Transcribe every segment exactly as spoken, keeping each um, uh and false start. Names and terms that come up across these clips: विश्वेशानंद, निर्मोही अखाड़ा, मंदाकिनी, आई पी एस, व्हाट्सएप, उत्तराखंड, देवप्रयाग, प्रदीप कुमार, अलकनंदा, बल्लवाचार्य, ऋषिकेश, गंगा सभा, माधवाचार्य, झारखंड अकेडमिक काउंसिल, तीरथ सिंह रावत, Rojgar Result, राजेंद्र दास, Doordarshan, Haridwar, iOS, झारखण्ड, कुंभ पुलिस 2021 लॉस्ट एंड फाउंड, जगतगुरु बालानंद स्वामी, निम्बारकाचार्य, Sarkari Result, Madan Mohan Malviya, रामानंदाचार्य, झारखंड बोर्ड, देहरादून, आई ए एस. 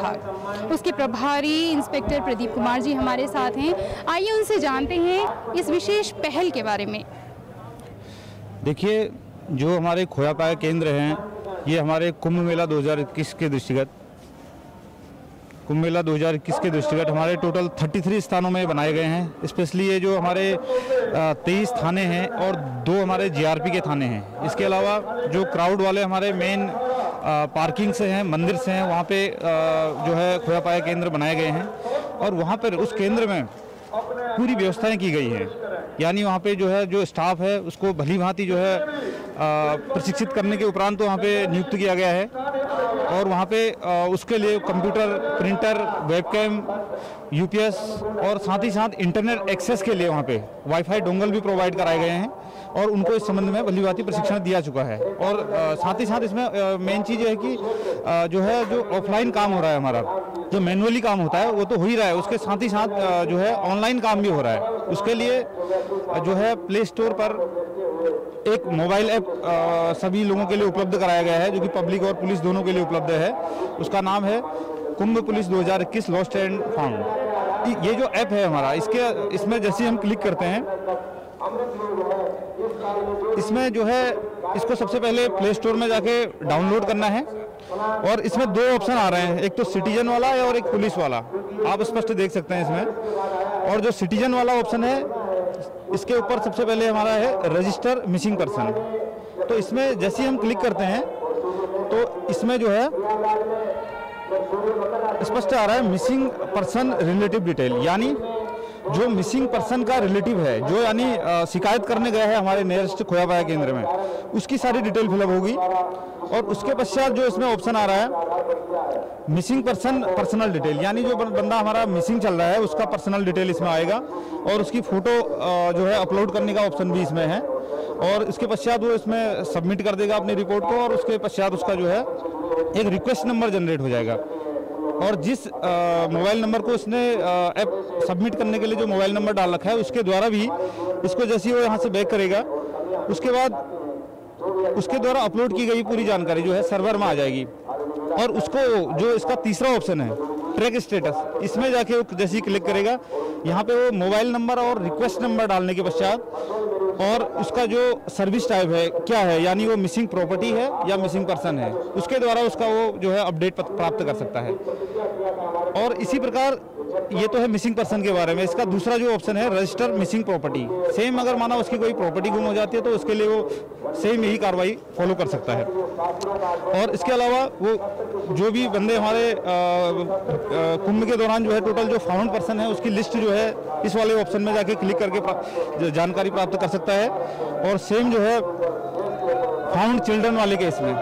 उसके प्रभारी इंस्पेक्टर प्रदीप कुमार जी हमारे साथ हैं। आइए उनसे जानते हैं इस विशेष पहल के बारे में। देखिए, जो हमारे खोयापाया केंद्र हैं, ये हमारे कुंभ मेला दो हज़ार इक्कीस के दृष्टिगत कुंभ मेला दो हज़ार इक्कीस के दृष्टिगत हमारे टोटल तैंतीस स्थानों में बनाए गए हैं। स्पेशली ये जो हमारे तेईस थाने हैं और दो हमारे जीआरपी के थाने हैं। इसके अलावा जो क्राउड वाले हमारे मेन पार्किंग से हैं, मंदिर से हैं, वहाँ पे जो है खोयापाया केंद्र बनाए गए हैं और वहाँ पर उस केंद्र में पूरी व्यवस्थाएं की गई हैं। यानी वहाँ पे जो है जो स्टाफ है उसको भली भांति जो है प्रशिक्षित करने के उपरांत वहाँ पे नियुक्त किया गया है और वहाँ पे उसके लिए कंप्यूटर, प्रिंटर, वेबकैम, यूपीएस और साथ ही साथ इंटरनेट एक्सेस के लिए वहाँ पे वाईफाई डोंगल भी प्रोवाइड कराए गए हैं और उनको इस संबंध में भलीभांति प्रशिक्षण दिया चुका है। और साथ ही साथ इसमें मेन चीज़ है कि जो है जो ऑफलाइन काम हो रहा है, हमारा जो मैनुअली काम होता है वो तो हो ही रहा है, उसके साथ ही साथ जो है ऑनलाइन काम भी हो रहा है। उसके लिए जो है प्ले स्टोर पर एक मोबाइल ऐप सभी लोगों के लिए उपलब्ध कराया गया है जो कि पब्लिक और पुलिस दोनों के लिए उपलब्ध है। उसका नाम है कुंभ पुलिस दो हज़ार इक्कीस लॉस्ट एंड फाउंड। ये जो ऐप है हमारा, इसके इसमें जैसे हम क्लिक करते हैं, इसमें जो है इसको सबसे पहले प्ले स्टोर में जाके डाउनलोड करना है और इसमें दो ऑप्शन आ रहे हैं, एक तो सिटीजन वाला है और एक पुलिस वाला। आप स्पष्ट देख सकते हैं इसमें। और जो सिटीजन वाला ऑप्शन है इसके ऊपर सबसे पहले हमारा है रजिस्टर मिसिंग पर्सन। तो इसमें जैसे ही हम क्लिक करते हैं तो इसमें जो है स्पष्ट आ रहा है मिसिंग पर्सन रिलेटिव डिटेल, यानी जो मिसिंग पर्सन का रिलेटिव है, जो यानी शिकायत करने गया है हमारे नियरेस्ट खोयापाया केंद्र में, उसकी सारी डिटेल फिलअप होगी। और उसके पश्चात जो इसमें ऑप्शन आ रहा है मिसिंग पर्सन पर्सनल डिटेल, यानी जो बंदा हमारा मिसिंग चल रहा है उसका पर्सनल डिटेल इसमें आएगा और उसकी फ़ोटो जो है अपलोड करने का ऑप्शन भी इसमें है। और इसके पश्चात वो इसमें सबमिट कर देगा अपनी रिपोर्ट को और उसके पश्चात उसका जो है एक रिक्वेस्ट नंबर जनरेट हो जाएगा। और जिस मोबाइल नंबर को उसने ऐप सबमिट करने के लिए जो मोबाइल नंबर डाल रखा है उसके द्वारा भी इसको जैसे ही वो यहाँ से बैक करेगा उसके बाद उसके द्वारा अपलोड की गई पूरी जानकारी जो है सर्वर में आ जाएगी। और उसको जो इसका तीसरा ऑप्शन है ट्रैक स्टेटस, इसमें जाके वो जैसे ही क्लिक करेगा यहाँ पे वो मोबाइल नंबर और रिक्वेस्ट नंबर डालने के पश्चात और उसका जो सर्विस टाइप है क्या है, यानी वो मिसिंग प्रॉपर्टी है या मिसिंग पर्सन है, उसके द्वारा उसका वो जो है अपडेट प्राप्त कर सकता है। और इसी प्रकार ये तो है मिसिंग पर्सन के बारे में। इसका दूसरा जो ऑप्शन है रजिस्टर मिसिंग प्रॉपर्टी, सेम अगर माना उसकी कोई प्रॉपर्टी गुम हो जाती है तो उसके लिए वो सेम यही कार्रवाई फॉलो कर सकता है। और इसके अलावा वो जो भी बंदे हमारे कुंभ के दौरान जो है टोटल जो फाउंड पर्सन है उसकी लिस्ट जो है इस वाले ऑप्शन में जाके क्लिक करके जानकारी प्राप्त कर सकता है। और सेम जो है फाउंड चिल्ड्रन वाले केस में।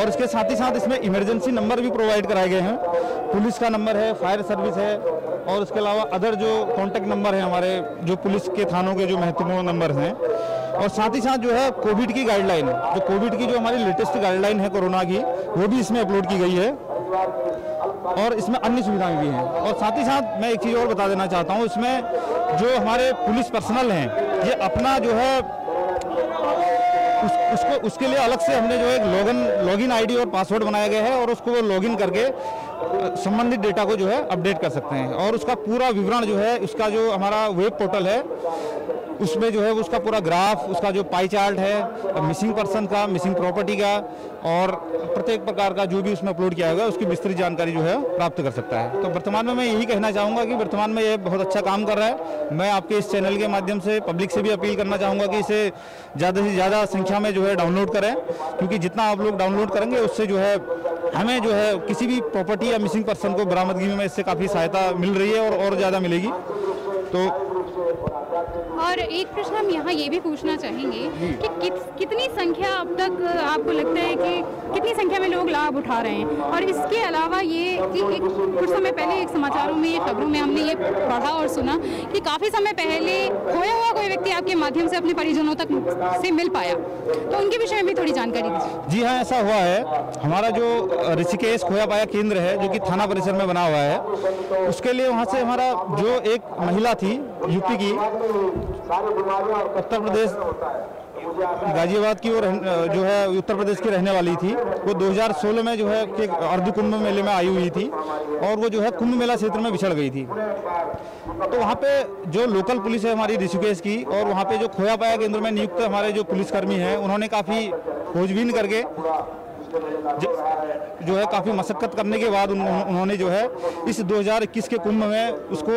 और इसके साथ ही साथ इसमें इमरजेंसी नंबर भी प्रोवाइड कराए गए हैं, पुलिस का नंबर है, फायर सर्विस है और उसके अलावा अदर जो कॉन्टैक्ट नंबर है हमारे जो पुलिस के थानों के जो महत्वपूर्ण नंबर हैं। और साथ ही साथ जो है कोविड की गाइडलाइन, जो कोविड की जो हमारी लेटेस्ट गाइडलाइन है कोरोना की, वो भी इसमें अपलोड की गई है और इसमें अन्य सुविधाएं भी हैं। और साथ ही साथ मैं एक चीज़ और बता देना चाहता हूँ, इसमें जो हमारे पुलिस पर्सनल हैं ये अपना जो है उस, उसको उसके लिए अलग से हमने जो एक लॉगिन लॉगिन आईडी और पासवर्ड बनाया गया है और उसको वो लॉगिन करके संबंधित डेटा को जो है अपडेट कर सकते हैं। और उसका पूरा विवरण जो है उसका जो हमारा वेब पोर्टल है उसमें जो है उसका पूरा ग्राफ, उसका जो पाई चार्ट है मिसिंग पर्सन का, मिसिंग प्रॉपर्टी का और प्रत्येक प्रकार का जो भी उसमें अपलोड किया होगा उसकी विस्तृत जानकारी जो है प्राप्त कर सकता है। तो वर्तमान में मैं यही कहना चाहूँगा कि वर्तमान में ये बहुत अच्छा काम कर रहा है। मैं आपके इस चैनल के माध्यम से पब्लिक से भी अपील करना चाहूँगा कि इसे ज़्यादा से ज़्यादा संख्या में जो है डाउनलोड करें, क्योंकि जितना आप लोग डाउनलोड करेंगे उससे जो है हमें जो है किसी भी प्रॉपर्टी या मिसिंग पर्सन को बरामदगी में इससे काफ़ी सहायता मिल रही है और, और ज़्यादा मिलेगी। तो और एक प्रश्न हम यहाँ ये भी पूछना चाहेंगे कि कित, कितनी संख्या अब तक आपको लगता है कि कितनी संख्या में लोग लाभ उठा रहे हैं? और इसके अलावा ये एक कुछ समय पहले एक समाचारों में, एक खबरों में हमने ये पढ़ा और सुना कि काफ़ी समय पहले खोया हुआ कोई व्यक्ति आपके माध्यम से अपने परिजनों तक से मिल पाया, तो उनके विषय में भी थोड़ी जानकारी दीजिए। जी हाँ, ऐसा हुआ है। हमारा जो ऋषिकेश खोयापाया केंद्र है जो कि थाना परिसर में बना हुआ है, उसके लिए वहाँ से हमारा जो एक महिला थी यूपी की, उत्तर प्रदेश गाजियाबाद की और जो है उत्तर प्रदेश की रहने वाली थी, वो दो हज़ार सोलह में जो है कि अर्ध कुंभ मेले में आई हुई थी और वो जो है कुंभ मेला क्षेत्र में बिछड़ गई थी। तो वहाँ पे जो लोकल पुलिस है हमारी ऋषिकेश की और वहाँ पे जो खोया पाया केंद्र में नियुक्त हमारे जो पुलिसकर्मी हैं, उन्होंने काफ़ी खोजबीन करके जो है काफ़ी मशक्कत करने के बाद उन्होंने जो है इस दो हज़ार इक्कीस के कुंभ में उसको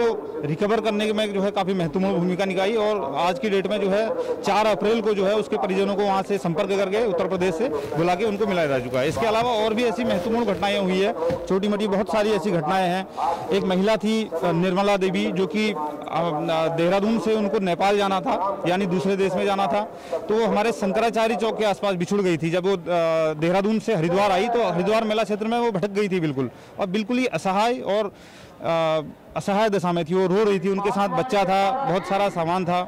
रिकवर करने में जो है काफ़ी महत्वपूर्ण भूमिका निभाई और आज की डेट में जो है चार अप्रैल को जो है उसके परिजनों को वहां से संपर्क करके उत्तर प्रदेश से बुला के उनको मिलाया जा चुका है। इसके अलावा और भी ऐसी महत्वपूर्ण घटनाएँ हुई है, छोटी मोटी बहुत सारी ऐसी घटनाएँ हैं। एक महिला थी निर्मला देवी जो कि देहरादून से उनको नेपाल जाना था, यानी दूसरे देश में जाना था, तो वो हमारे शंकराचार्य चौक के आसपास बिछुड़ गई थी। जब वो देहरादून से हरिद्वार आई तो हरिद्वार मेला क्षेत्र में वो भटक गई थी बिल्कुल, और बिल्कुल ही असहाय और असहाय दशा में थी, वो रो रही थी, उनके साथ बच्चा था, बहुत सारा सामान था।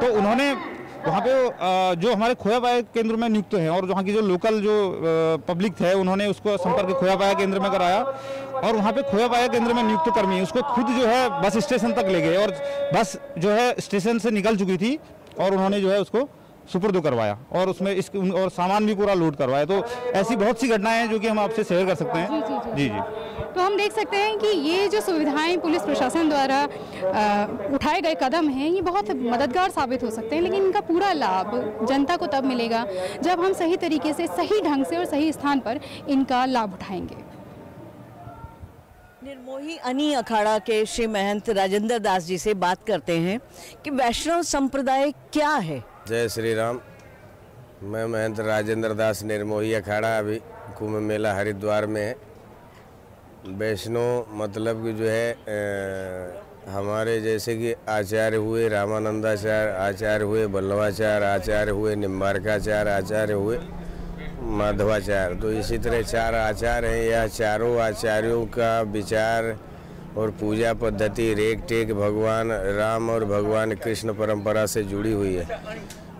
तो उन्होंने वहाँ पे जो हमारे खोया पाया केंद्र में नियुक्त हैं और वहाँ की जो लोकल जो पब्लिक है उन्होंने उसको संपर्क खोया पाया केंद्र में कराया और वहाँ पे खोया पाया केंद्र में नियुक्त कर्मी उसको खुद जो है बस स्टेशन तक ले गए और बस जो है स्टेशन से निकल चुकी थी और उन्होंने जो है उसको सुपुर्द करवाया और उसमें इस और सामान भी पूरा लूट करवाया। तो ऐसी बहुत सी घटनाएं हैं जो कि हम आपसे शेयर कर सकते हैं। जी जी, जी जी तो हम देख सकते हैं कि ये जो सुविधाएं पुलिस प्रशासन द्वारा उठाए गए कदम हैं ये बहुत मददगार साबित हो सकते हैं, लेकिन इनका पूरा लाभ जनता को तब मिलेगा जब हम सही तरीके से, सही ढंग से और सही स्थान पर इनका लाभ उठाएंगे। निर्मोही अनी अखाड़ा के श्री महंत राजेंद्र दास जी से बात करते हैं कि वैष्णव संप्रदाय क्या है। जय श्री राम, मैं महंत राजेंद्र दास निर्मोही अखाड़ा। अभी कुंभ मेला हरिद्वार में है। वैष्णव मतलब कि जो है ए, हमारे जैसे कि आचार्य हुए रामानंदाचार्य, आचार्य हुए बल्लवाचार्य, आचार्य हुए निम्बारकाचार्य, आचार्य हुए माधवाचार्य, तो इसी तरह चार आचार्य हैं। यह चारों आचार्यों का विचार और पूजा पद्धति रेख टेक भगवान राम और भगवान कृष्ण परंपरा से जुड़ी हुई है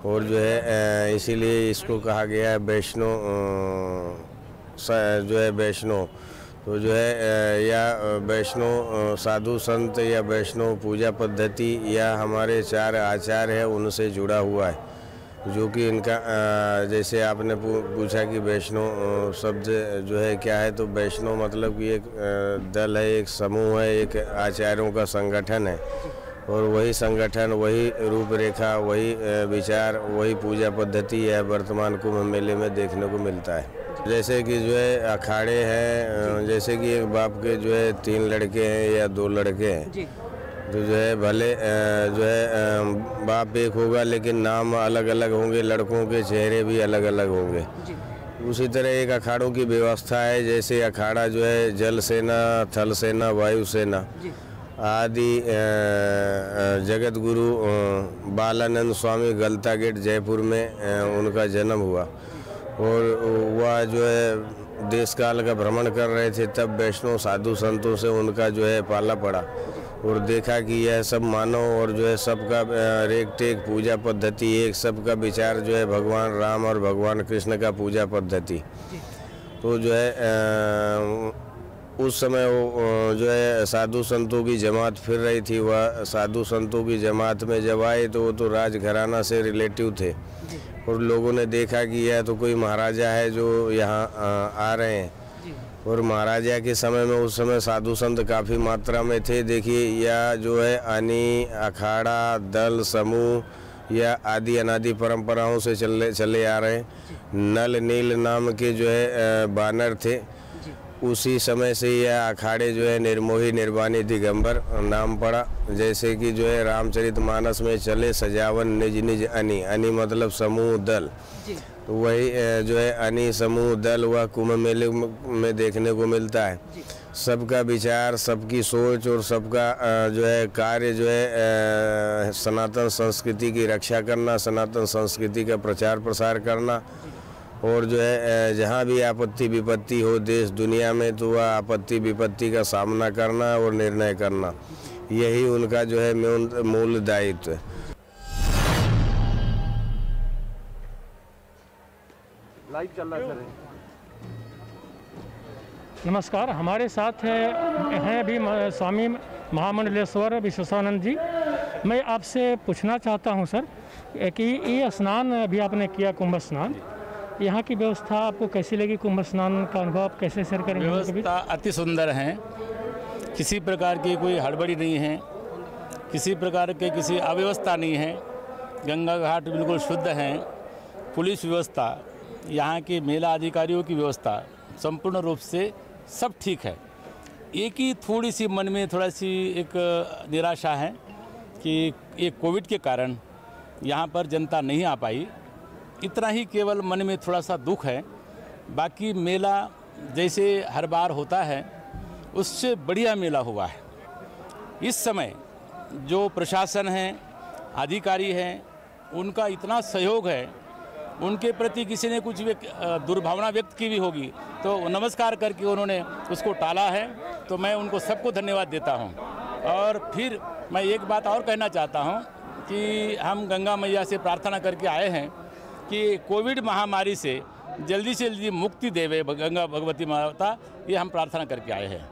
और जो है इसीलिए इसको कहा गया है वैष्णो जो है वैष्णो। तो जो है या वैष्णो साधु संत या वैष्णो पूजा पद्धति या हमारे चार आचार्य हैं उनसे जुड़ा हुआ है, जो कि इनका जैसे आपने पूछा कि वैष्णो शब्द जो है क्या है, तो वैष्णो मतलब कि एक दल है, एक समूह है, एक आचार्यों का संगठन है और वही संगठन, वही रूपरेखा, वही विचार, वही पूजा पद्धति है वर्तमान कुंभ मेले में देखने को मिलता है। जैसे कि जो है अखाड़े हैं, जैसे कि एक बाप के जो है तीन लड़के हैं या दो लड़के हैं, तो जो है भले जो है बाप एक होगा लेकिन नाम अलग अलग होंगे, लड़कों के चेहरे भी अलग अलग होंगे। उसी तरह एक अखाड़ों की व्यवस्था है, जैसे अखाड़ा जो है जल सेना, थल सेना, वायु सेना आदि। जगतगुरु बालानंद स्वामी गलता गेट जयपुर में उनका जन्म हुआ और वह जो है देश काल का भ्रमण कर रहे थे, तब वैष्णव साधु संतों से उनका जो है पाला पड़ा और देखा कि यह सब मानव और जो है सबका रेख टेक पूजा पद्धति एक, सबका विचार जो है भगवान राम और भगवान कृष्ण का पूजा पद्धति। तो जो है आ, उस समय वो जो है साधु संतों की जमात फिर रही थी। वह साधु संतों की जमात में जब आए तो वो तो राजघराना से रिलेटिव थे और लोगों ने देखा कि यह तो कोई महाराजा है जो यहाँ आ रहे हैं और महाराजा के समय में, उस समय साधु संत काफ़ी मात्रा में थे। देखिए यह जो है अनी अखाड़ा दल समूह या आदि अनादि परंपराओं से चले चले आ रहे हैं। नल नील नाम के जो है बानर थे, उसी समय से यह अखाड़े जो है निर्मोही निर्वाणी दिगंबर नाम पड़ा। जैसे कि जो है रामचरितमानस में चले सजावन निज निज अनी, अनी मतलब समूह दल, तो वही जो है अनी समूह दल वह कुंभ मेले में देखने को मिलता है। सबका विचार, सबकी सोच और सबका जो है कार्य जो है सनातन संस्कृति की रक्षा करना, सनातन संस्कृति का प्रचार प्रसार करना और जो है जहाँ भी आपत्ति विपत्ति हो देश दुनिया में, तो वह आपत्ति विपत्ति का सामना करना और निर्णय करना, यही उनका जो है मूल दायित्व है। लाइट चल रहा है। नमस्कार, हमारे साथ हैं अभी स्वामी महामंडलेश्वर विश्वेशानंद जी, मैं आपसे पूछना चाहता हूं सर कि ये स्नान अभी आपने किया कुंभ स्नान, यहाँ की व्यवस्था आपको कैसी लगी? कुंभ स्नान का अनुभव आप कैसे शेयर करेंगे? व्यवस्था अति सुंदर है, किसी प्रकार की कोई हड़बड़ी नहीं है, किसी प्रकार के किसी अव्यवस्था नहीं है, गंगा घाट बिल्कुल शुद्ध हैं, पुलिस व्यवस्था, यहाँ के मेला अधिकारियों की व्यवस्था संपूर्ण रूप से सब ठीक है। एक ही थोड़ी सी मन में थोड़ा सी एक निराशा है कि एक कोविड के कारण यहाँ पर जनता नहीं आ पाई, इतना ही केवल मन में थोड़ा सा दुख है। बाकी मेला जैसे हर बार होता है उससे बढ़िया मेला हुआ है। इस समय जो प्रशासन है, अधिकारी हैं, उनका इतना सहयोग है, उनके प्रति किसी ने कुछ दुर्भावना व्यक्त की भी होगी तो नमस्कार करके उन्होंने उसको टाला है, तो मैं उनको सबको धन्यवाद देता हूं। और फिर मैं एक बात और कहना चाहता हूं कि हम गंगा मैया से प्रार्थना करके आए हैं कि कोविड महामारी से जल्दी से जल्दी मुक्ति देवे गंगा भगवती माता, ये हम प्रार्थना करके आए हैं।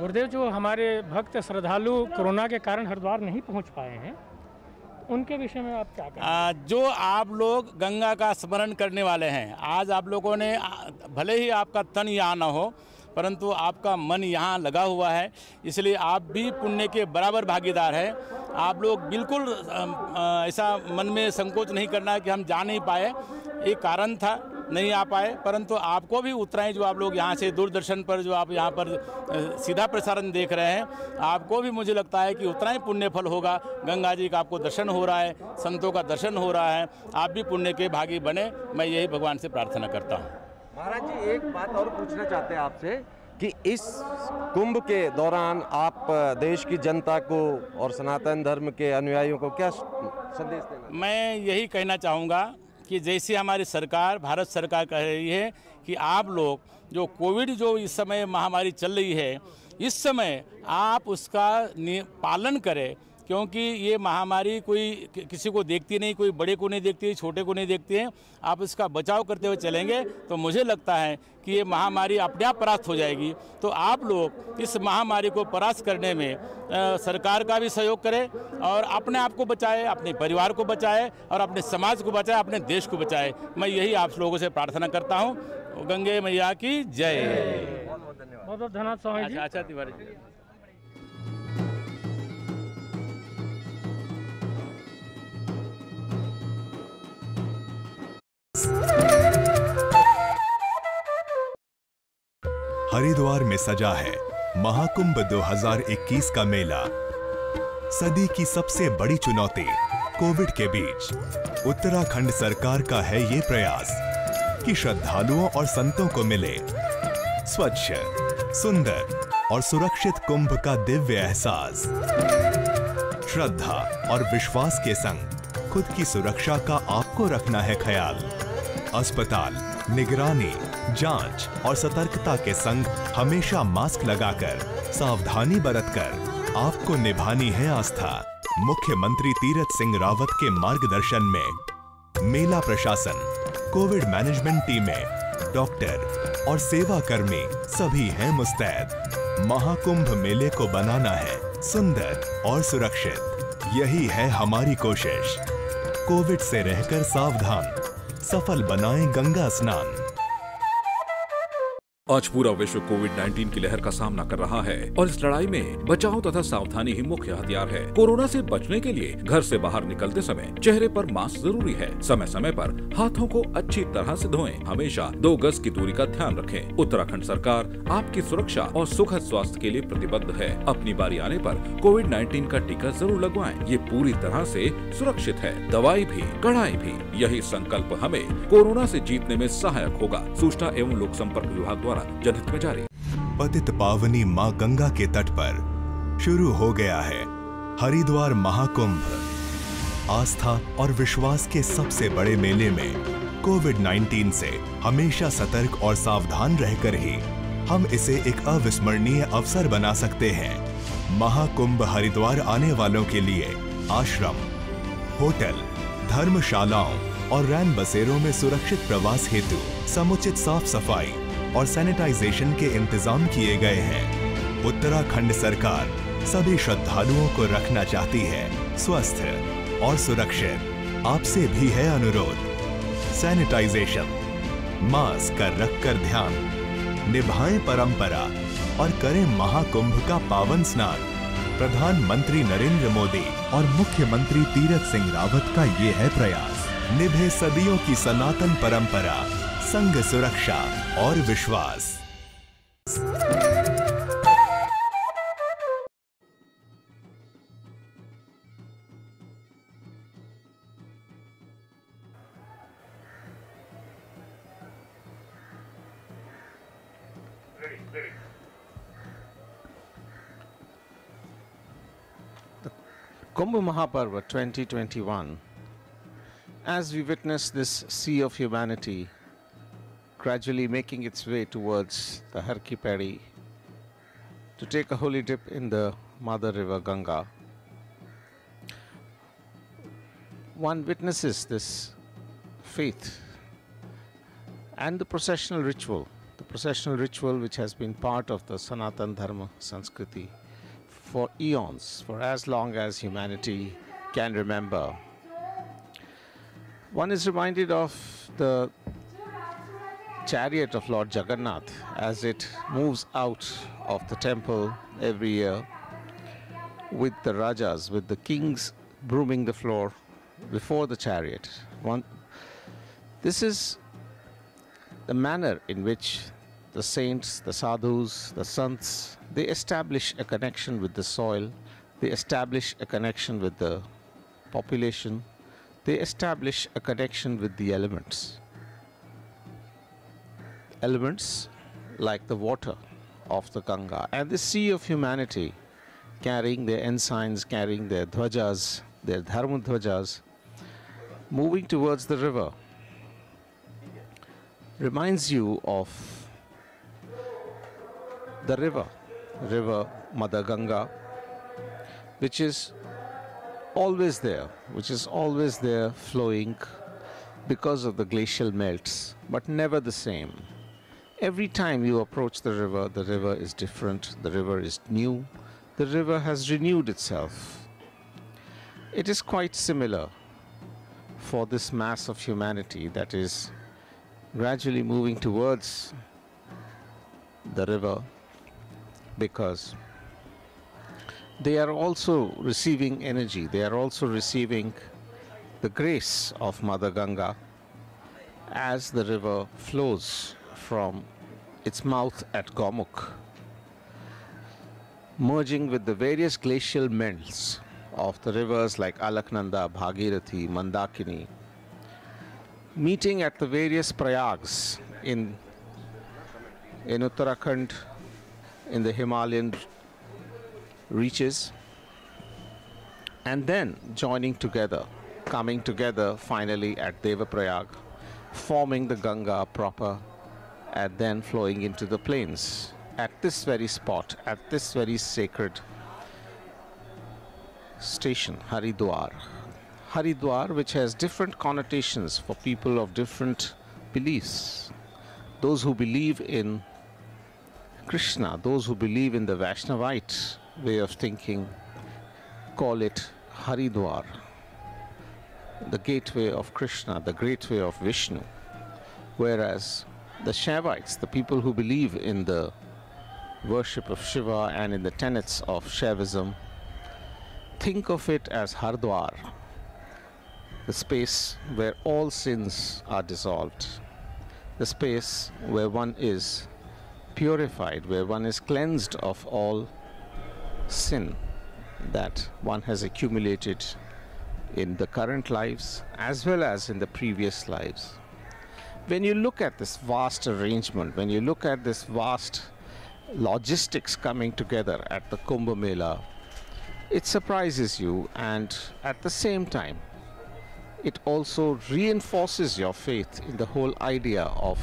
गुरुदेव, जो हमारे भक्त श्रद्धालु कोरोना के कारण हरिद्वार नहीं पहुंच पाए हैं, उनके विषय में आप क्या कहेंगे? जो आप लोग गंगा का स्मरण करने वाले हैं, आज आप लोगों ने भले ही आपका तन यहाँ ना हो परंतु आपका मन यहाँ लगा हुआ है, इसलिए आप भी पुण्य के बराबर भागीदार हैं। आप लोग बिल्कुल ऐसा मन में संकोच नहीं करना कि हम जा नहीं पाए, एक कारण था नहीं आ पाए, परंतु आपको भी उतना ही जो आप लोग यहाँ से दूरदर्शन पर जो आप यहाँ पर सीधा प्रसारण देख रहे हैं, आपको भी मुझे लगता है कि उतना ही पुण्य फल होगा। गंगा जी का आपको दर्शन हो रहा है, संतों का दर्शन हो रहा है, आप भी पुण्य के भागी बने, मैं यही भगवान से प्रार्थना करता हूँ। महाराज जी, एक बात और पूछना चाहते हैं आपसे कि इस कुंभ के दौरान आप देश की जनता को और सनातन धर्म के अनुयायियों को क्या संदेश देना? मैं यही कहना चाहूँगा कि जैसे हमारी सरकार, भारत सरकार कह रही है कि आप लोग जो कोविड जो इस समय महामारी चल रही है, इस समय आप उसका पालन करें, क्योंकि ये महामारी कोई किसी को देखती नहीं, कोई बड़े को नहीं देखती, छोटे को नहीं देखती है। आप इसका बचाव करते हुए चलेंगे तो मुझे लगता है कि ये महामारी अपने आप परास्त हो जाएगी। तो आप लोग इस महामारी को परास्त करने में आ, सरकार का भी सहयोग करें और अपने आप को बचाए, अपने परिवार को बचाए और अपने समाज को बचाए, अपने देश को बचाए। मैं यही आप लोगों से प्रार्थना करता हूँ। गंगे मैया की जय। बहुत बहुत धन्यवाद स्वामी जी। अच्छा तिवारी जी, हरिद्वार में सजा है महाकुंभ दो हज़ार इक्कीस का मेला। सदी की सबसे बड़ी चुनौती कोविड के बीच उत्तराखंड सरकार का है ये प्रयास कि श्रद्धालुओं और संतों को मिले स्वच्छ, सुंदर और सुरक्षित कुंभ का दिव्य एहसास। श्रद्धा और विश्वास के संग खुद की सुरक्षा का आपको रखना है ख्याल। अस्पताल, निगरानी, जांच और सतर्कता के संग हमेशा मास्क लगाकर सावधानी बरतकर आपको निभानी है आस्था। मुख्यमंत्री तीरथ सिंह रावत के मार्गदर्शन में मेला प्रशासन, कोविड मैनेजमेंट टीमें, डॉक्टर और सेवा कर्मी सभी हैं मुस्तैद। महाकुंभ मेले को बनाना है सुंदर और सुरक्षित, यही है हमारी कोशिश। कोविड से रहकर सावधान, सफल बनाएं गंगा स्नान। आज पूरा विश्व कोविड उन्नीस की लहर का सामना कर रहा है और इस लड़ाई में बचाव तथा सावधानी ही मुख्य हथियार है। कोरोना से बचने के लिए घर से बाहर निकलते समय चेहरे पर मास्क जरूरी है, समय समय पर हाथों को अच्छी तरह से धोएं, हमेशा दो गज की दूरी का ध्यान रखें। उत्तराखंड सरकार आपकी सुरक्षा और सुखद स्वास्थ्य के लिए प्रतिबद्ध है। अपनी बारी आने पर कोविड उन्नीस का टीका जरूर लगवाएं, ये पूरी तरह से सुरक्षित है, दवाई भी कड़ाई भी। यही संकल्प हमें कोरोना से जीतने में सहायक होगा। सूचना एवं लोक संपर्क विभाग जनहित में जारी। पतित पावनी मां गंगा के तट पर शुरू हो गया है हरिद्वार महाकुंभ। आस्था और विश्वास के सबसे बड़े मेले में कोविड उन्नीस से हमेशा सतर्क और सावधान रहकर ही हम इसे एक अविस्मरणीय अवसर बना सकते हैं। महाकुंभ हरिद्वार आने वालों के लिए आश्रम, होटल, धर्मशालाओं और रैन बसेरों में सुरक्षित प्रवास हेतु समुचित साफ सफाई और सैनिटाइजेशन के इंतजाम किए गए हैं। उत्तराखंड सरकार सभी श्रद्धालुओं को रखना चाहती है स्वस्थ और सुरक्षित। आपसे भी है अनुरोध, सैनिटाइजेशन, मास्क का रखकर ध्यान, निभाएं परंपरा और करें महाकुंभ का पावन स्नान। प्रधानमंत्री नरेंद्र मोदी और मुख्यमंत्री तीरथ सिंह रावत का ये है प्रयास, निभे सदियों की सनातन परंपरा, संग सुरक्षा और विश्वास। कुंभ महापर्व twenty twenty-one. As we witness this sea of humanity gradually making its way towards the Har ki Paudi to take a holy dip in the mother river Ganga, one witnesses this faith and the processional ritual, the processional ritual which has been part of the Sanatan Dharma Sanskriti for eons, for as long as humanity can remember. One is reminded of the chariot of Lord Jagannath as it moves out of the temple every year with the Rajas, with the kings brooming the floor before the chariot. One, this is the manner in which the saints, the sadhus, the sants, they establish a connection with the soil, they establish a connection with the population, they establish a connection with the elements. Elements like the water of the Ganga and the sea of humanity, carrying their ensigns, carrying their dhwajas, their dharma dhwajas, moving towards the river, reminds you of the river, river Mother Ganga, which is always there, which is always there flowing because of the glacial melts, but never the same. Every time you approach the river, the river is different, the river is new, the river has renewed itself. It is quite similar for this mass of humanity that is gradually moving towards the river, because they are also receiving energy, they are also receiving the grace of Mother Ganga as the river flows from its mouth at Gomuch, merging with the various glacial melts of the rivers like Alaknanda, Bhagirathi, Mandakini, meeting at the various prayags in, in Uttarakhand, in the Himalayan reaches, and then joining together, coming together finally at Devprayag, forming the Ganga proper and then flowing into the plains at this very spot, at this very sacred station, Haridwar. Haridwar, which has different connotations for people of different beliefs. Those who believe in Krishna, those who believe in the Vaishnavite way of thinking, call it Haridwar, the gateway of Krishna, the gateway of Vishnu. Whereas the Shaivites, the people who believe in the worship of Shiva and in the tenets of Shaivism, think of it as Haridwar, the space where all sins are dissolved, the space where one is purified, where one is cleansed of all sin that one has accumulated in the current lives as well as in the previous lives. When you look at this vast arrangement, when you look at this vast logistics coming together at the Kumbh Mela, it surprises you, and at the same time it also reinforces your faith in the whole idea of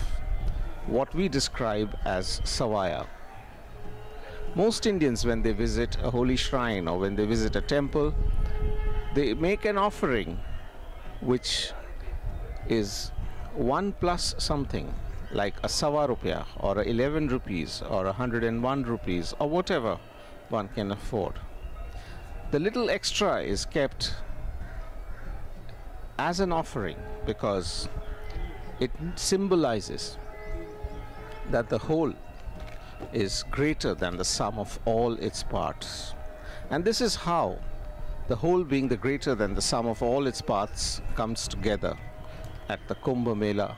what we describe as Savaya. Most Indians, when they visit a holy shrine or when they visit a temple, they make an offering which is one plus something, like a sawa rupiah or eleven rupees or one hundred and one rupees or whatever one can afford. The little extra is kept as an offering because it symbolizes that the whole is greater than the sum of all its parts. And this is how the whole, being the greater than the sum of all its parts, comes together at the Kumbh Mela,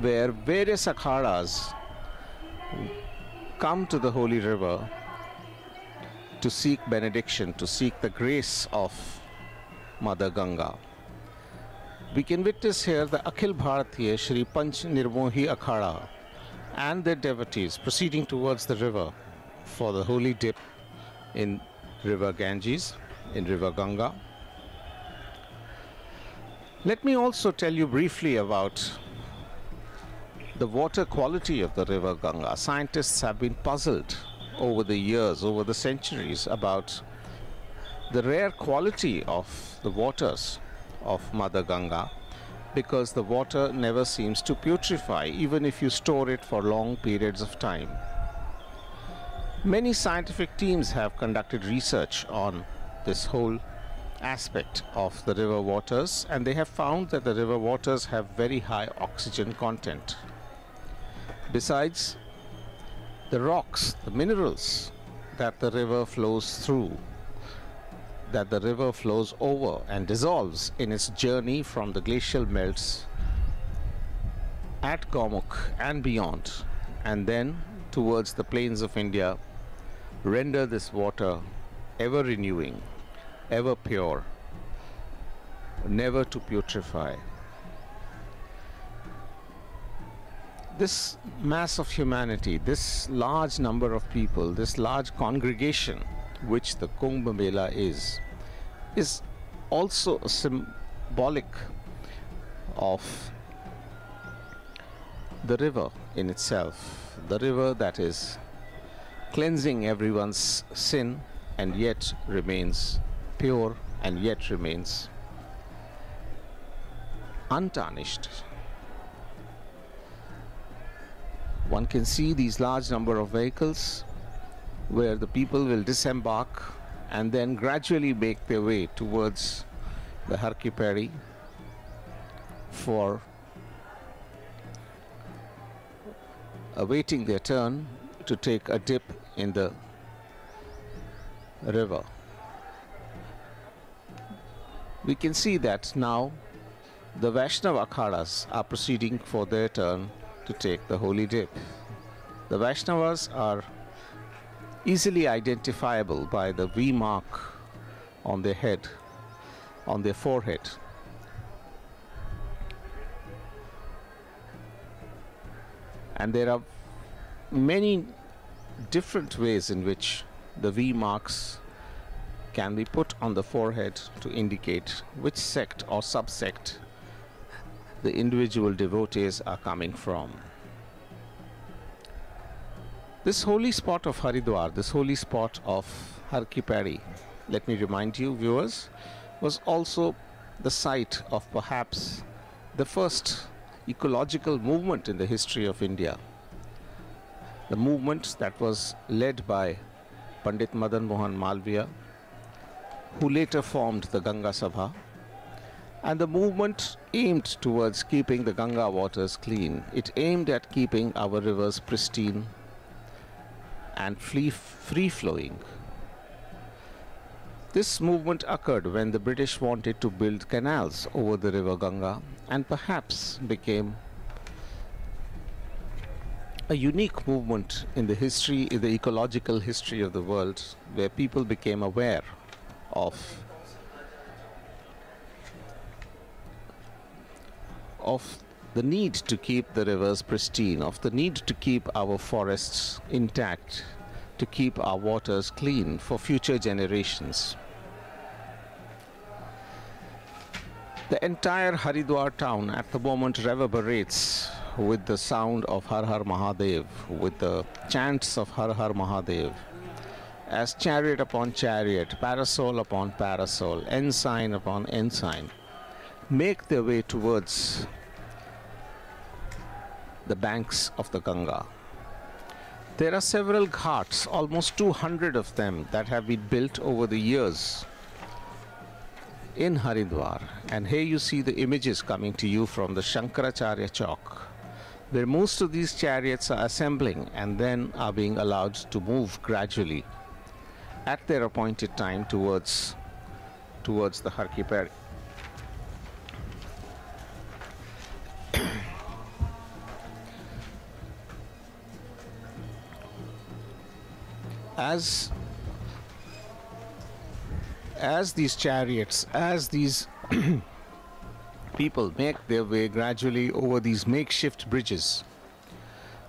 where various akhadas come to the holy river to seek benediction, to seek the grace of Mother Ganga. We can witness here the Akhil Bharatiya Shri Panch Nirmohi Akhada and their devotees proceeding towards the river for the holy dip in River Ganges, in River Ganga. Let me also tell you briefly about the water quality of the River Ganga. Scientists have been puzzled over the years, over the centuries, about the rare quality of the waters of Mother Ganga, because the water never seems to putrefy, even if you store it for long periods of time. Many scientific teams have conducted research on this whole aspect of the river waters, and they have found that the river waters have very high oxygen content. Besides, the rocks, the minerals that the river flows through, that the river flows over and dissolves in its journey from the glacial melts at Gomuch and beyond, and then towards the plains of India, render this water ever renewing, ever pure, never to putrefy. This mass of humanity, this large number of people, this large congregation which the Kumbh Mela is, is also symbolic of the river in itself, the river that is cleansing everyone's sin and yet remains pure and yet remains untarnished. One can see these large number of vehicles where the people will disembark and then gradually make their way towards the Har ki Pauri for awaiting their turn to take a dip in the river. We can see that now the Vaishnava Akhadas are proceeding for their turn to take the holy dip. The Vaishnavas are easily identifiable by the V mark on their head, on their forehead. And there are many different ways in which the V marks can be put on the forehead to indicate which sect or subsect the individual devotees are coming from. This holy spot of Haridwar, this holy spot of Har ki Pauri, let me remind you viewers, was also the site of perhaps the first ecological movement in the history of India. The movement that was led by Pandit Madan Mohan Malviya, who later formed the Ganga Sabha, and the movement aimed towards keeping the Ganga waters clean. It aimed at keeping our rivers pristine and free-flowing. This movement occurred when the British wanted to build canals over the river Ganga, and perhaps became a unique movement in the history, in the ecological history of the world, where people became aware of of the need to keep the rivers pristine, of the need to keep our forests intact, to keep our waters clean for future generations. The entire Haridwar town at the moment reverberates with the sound of Har Har Mahadev, with the chants of Har Har Mahadev, as chariot upon chariot, parasol upon parasol, ensign upon ensign make their way towards the banks of the Ganga. There are several ghats, almost two hundred of them, that have been built over the years in Haridwar. And here you see the images coming to you from the Shankaracharya Chowk, where most of these chariots are assembling and then are being allowed to move gradually at their appointed time towards towards the Har ki Pauri. As, as these chariots, as these people make their way gradually over these makeshift bridges,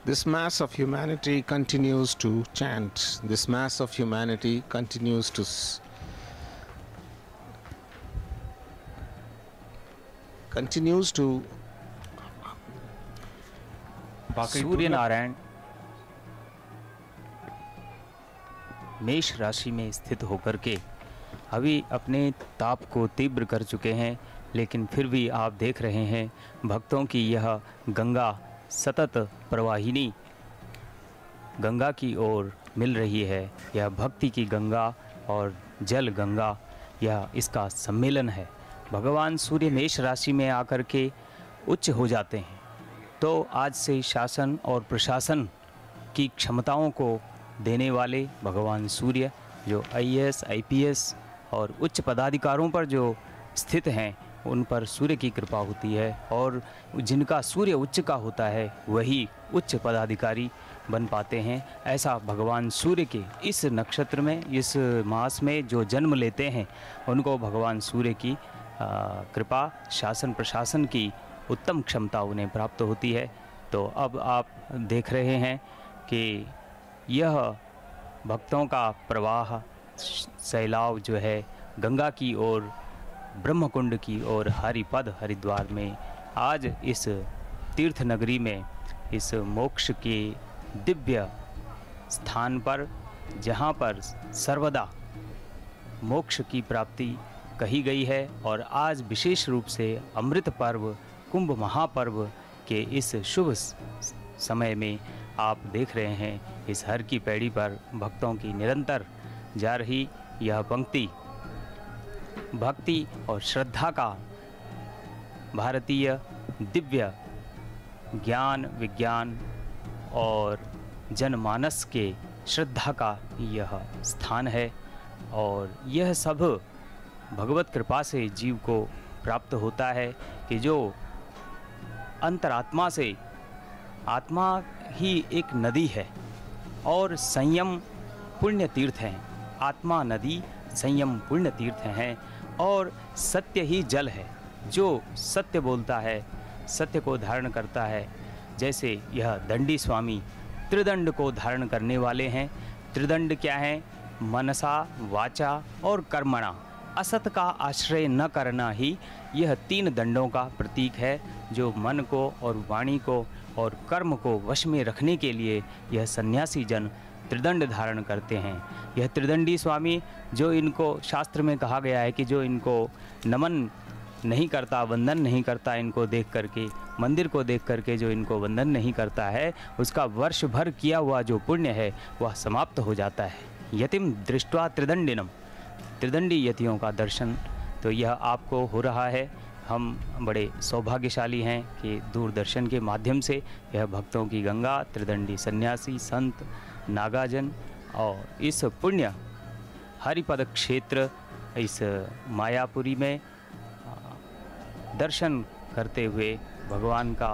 this mass of humanity continues to chant. This mass of humanity continues to s continues to Surya Narayan मेष राशि में स्थित होकर के अभी अपने ताप को तीव्र कर चुके हैं, लेकिन फिर भी आप देख रहे हैं भक्तों की यह गंगा सतत प्रवाहिनी गंगा की ओर मिल रही है। यह भक्ति की गंगा और जल गंगा, यह इसका सम्मेलन है। भगवान सूर्य मेष राशि में आकर के उच्च हो जाते हैं, तो आज से शासन और प्रशासन की क्षमताओं को देने वाले भगवान सूर्य, जो आई ए एस, आई पी एस और उच्च पदाधिकारों पर जो स्थित हैं, उन पर सूर्य की कृपा होती है। और जिनका सूर्य उच्च का होता है वही उच्च पदाधिकारी बन पाते हैं। ऐसा भगवान सूर्य के इस नक्षत्र में, इस मास में जो जन्म लेते हैं, उनको भगवान सूर्य की कृपा, शासन प्रशासन की उत्तम क्षमता उन्हें प्राप्त होती है। तो अब आप देख रहे हैं कि यह भक्तों का प्रवाह, सैलाव जो है गंगा की ओर, ब्रह्म कुंड की ओर, हरिपद हरिद्वार में, आज इस तीर्थ नगरी में, इस मोक्ष के दिव्य स्थान पर, जहाँ पर सर्वदा मोक्ष की प्राप्ति कही गई है। और आज विशेष रूप से अमृत पर्व, कुंभ महापर्व के इस शुभ समय में आप देख रहे हैं इस हर की पौड़ी पर भक्तों की निरंतर जा रही यह पंक्ति भक्ति और श्रद्धा का भारतीय दिव्य ज्ञान विज्ञान और जनमानस के श्रद्धा का यह स्थान है। और यह सब भगवत कृपा से जीव को प्राप्त होता है कि जो अंतरात्मा से, आत्मा ही एक नदी है और संयम पुण्य तीर्थ हैं, आत्मा नदी संयम पुण्य तीर्थ हैं, और सत्य ही जल है। जो सत्य बोलता है, सत्य को धारण करता है, जैसे यह दंडी स्वामी त्रिदंड को धारण करने वाले हैं। त्रिदंड क्या हैं? मनसा, वाचा और कर्मणा, असत का आश्रय न करना ही यह तीन दंडों का प्रतीक है, जो मन को और वाणी को और कर्म को वश में रखने के लिए यह सन्यासी जन त्रिदंड धारण करते हैं। यह त्रिदंडी स्वामी, जो इनको शास्त्र में कहा गया है कि जो इनको नमन नहीं करता, वंदन नहीं करता, इनको देख करके, मंदिर को देख करके जो इनको वंदन नहीं करता है, उसका वर्ष भर किया हुआ जो पुण्य है वह समाप्त हो जाता है। यतिम दृष्ट्वा त्रिदंडिनम, त्रिदंडी यतियों का दर्शन तो यह आपको हो रहा है। हम बड़े सौभाग्यशाली हैं कि दूरदर्शन के माध्यम से यह भक्तों की गंगा, त्रिदंडी सन्यासी, संत, नागाजन और इस पुण्य हरिपद क्षेत्र, इस मायापुरी में दर्शन करते हुए भगवान का,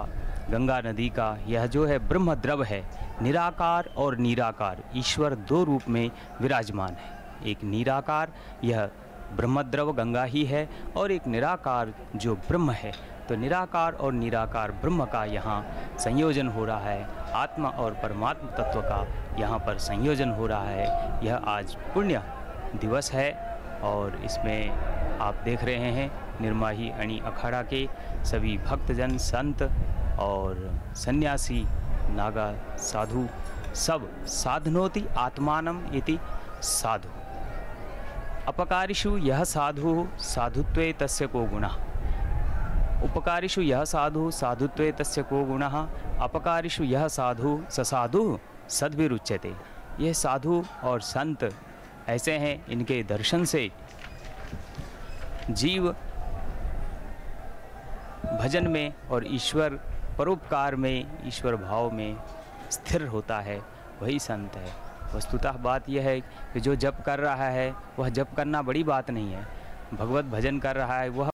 गंगा नदी का, यह जो है ब्रह्म द्रव है, निराकार और निराकार, ईश्वर दो रूप में विराजमान है। एक निराकार यह ब्रह्मद्रव गंगा ही है और एक निराकार जो ब्रह्म है। तो निराकार और निराकार ब्रह्म का यहाँ संयोजन हो रहा है, आत्मा और परमात्मा तत्व का यहाँ पर संयोजन हो रहा है। यह आज पुण्य दिवस है और इसमें आप देख रहे हैं निर्मोही अखाड़ा के सभी भक्तजन, संत और सन्यासी, नागा साधु, सब साधनोति आत्मानम इति साधु अपकारिषु यह साधु साधुत्वे तस्य को गुणः, उपकारिषु यह साधु साधुत्वे तस्य को गुणः, अपकारिषु यह साधु ससाधु सद्भिरुच्यते। ये साधु और संत ऐसे हैं, इनके दर्शन से जीव भजन में और ईश्वर परोपकार में, ईश्वर भाव में स्थिर होता है, वही संत है। वस्तुतः बात यह है कि जो जप कर रहा है वह जप करना बड़ी बात नहीं है, भगवत भजन कर रहा है वह